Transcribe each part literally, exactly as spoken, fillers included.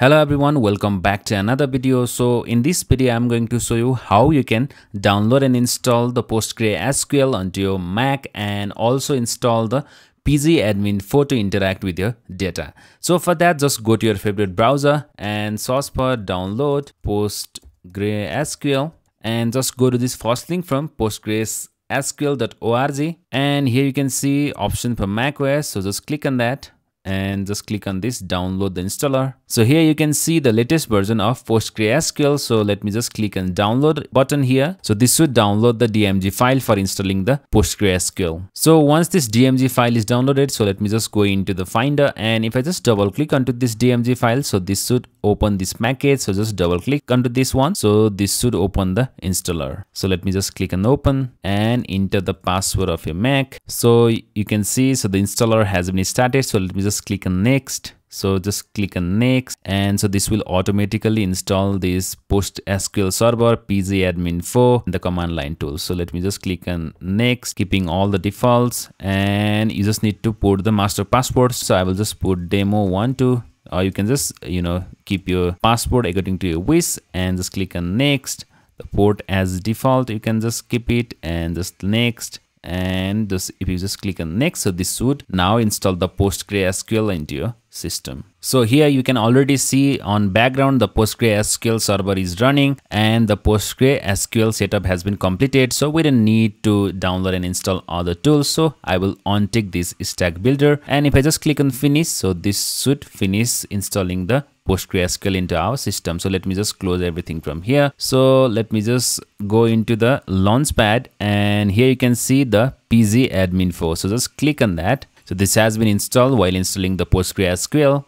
Hello everyone, welcome back to another video. So in this video I'm going to show you how you can download and install the PostgreSQL onto your Mac and also install the P G Admin four to interact with your data. So for that, just go to your favorite browser and search for download PostgreSQL and just go to this first link from postgres S Q L dot org, and here you can see option for macOS, so just click on that and just click on this download the installer. So here you can see the latest version of PostgreSQL. So let me just click on download button here. So this should download the D M G file for installing the PostgreSQL. So once this D M G file is downloaded, so let me just go into the Finder, and if I just double click onto this D M G file, so this should open this package. So just double click onto this one. So this should open the installer. So let me just click on open and enter the password of your Mac. So you can see, so the installer has been started. So let me just click on next. So just click on next, and so this will automatically install this PostgreSQL server P G Admin four in the command line tool. So let me just click on next, keeping all the defaults, and you just need to put the master password. So I will just put demo one two, or you can just, you know, keep your password according to your wish, and just click on next. The port as default, you can just keep it, and just next. And just, if you just click on next, so this should now install the PostgreSQL into your system. So here you can already see on background the PostgreSQL server is running and the PostgreSQL setup has been completed. So we don't need to download and install other tools. So I will untick this Stack Builder, and if I just click on finish, so this should finish installing the PostgreSQL into our system. So let me just close everything from here. So let me just go into the launchpad, and here you can see the P G Admin four. So just click on that. So this has been installed while installing the PostgreSQL.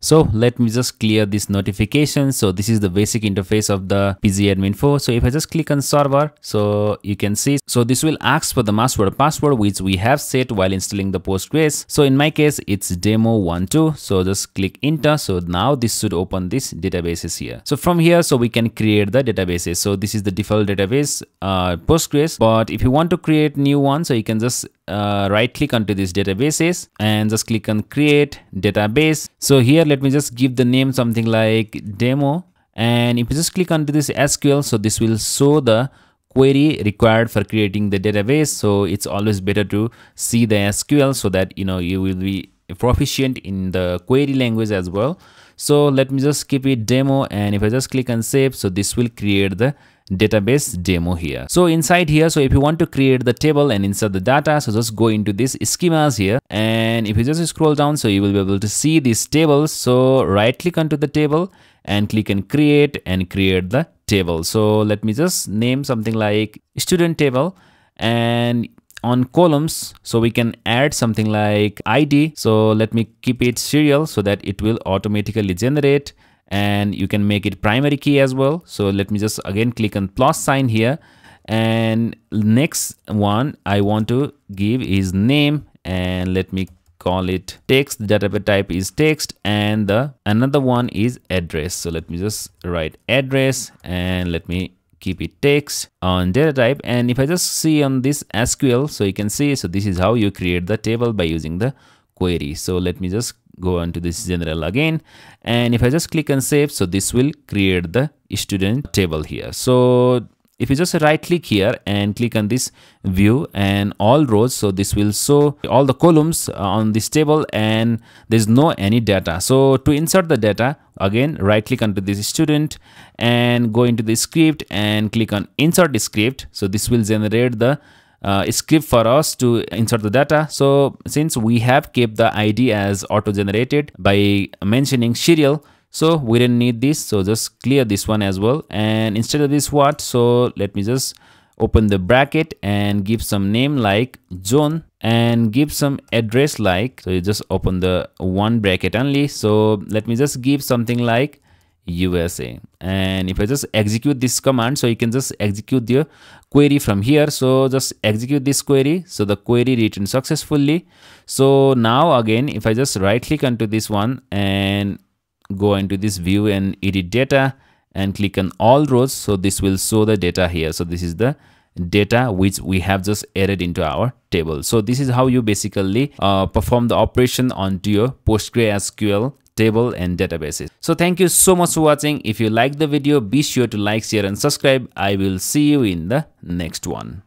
So let me just clear this notification. So this is the basic interface of the P G Admin four. So if I just click on server, so you can see, so this will ask for the master or password which we have set while installing the Postgres. So in my case, it's demo one two. So just click enter. So now this should open this databases here. So from here, so we can create the databases. So this is the default database uh, Postgres. But if you want to create new one, so you can just Uh, right click onto this databases and just click on create database. So here let me just give the name something like demo, and if you just click onto this S Q L, so this will show the query required for creating the database. So it's always better to see the S Q L so that you know you will be proficient in the query language as well. So let me just keep it demo, and if I just click on save, so this will create the database demo here. So inside here, so if you want to create the table and insert the data, so just go into this schemas here, and if you just scroll down, so you will be able to see these tables. So right click onto the table and click on create and create the table. So let me just name something like student table, and on columns, so we can add something like I D. So let me keep it serial so that it will automatically generate, and you can make it primary key as well. So let me just again click on plus sign here, and next one I want to give is name, and let me call it text. Data type is text, and the another one is address. So let me just write address, and let me keep it text on data type. And if I just see on this S Q L, so you can see, so this is how you create the table by using the query. So let me just go on to this general again, and if I just click on save, so this will create the student table here. So if you just right click here and click on this view and all rows, so this will show all the columns on this table, and there's no any data. So to insert the data, again right click onto this student and go into the script and click on insert script. So this will generate the Uh, script for us to insert the data. So since we have kept the I D as auto generated by mentioning serial, so we didn't need this. So just clear this one as well, and instead of this what, so let me just open the bracket and give some name like John, and give some address like, so you just open the one bracket only, so let me just give something like U S A, and if I just execute this command, so you can just execute your query from here. So just execute this query, so the query written successfully. So now again, if I just right click onto this one and go into this view and edit data and click on all rows, so this will show the data here. So this is the data which we have just added into our table. So this is how you basically uh, perform the operation onto your PostgreSQL table and databases. So thank you so much for watching. If you like the video, be sure to like, share and subscribe. I will see you in the next one.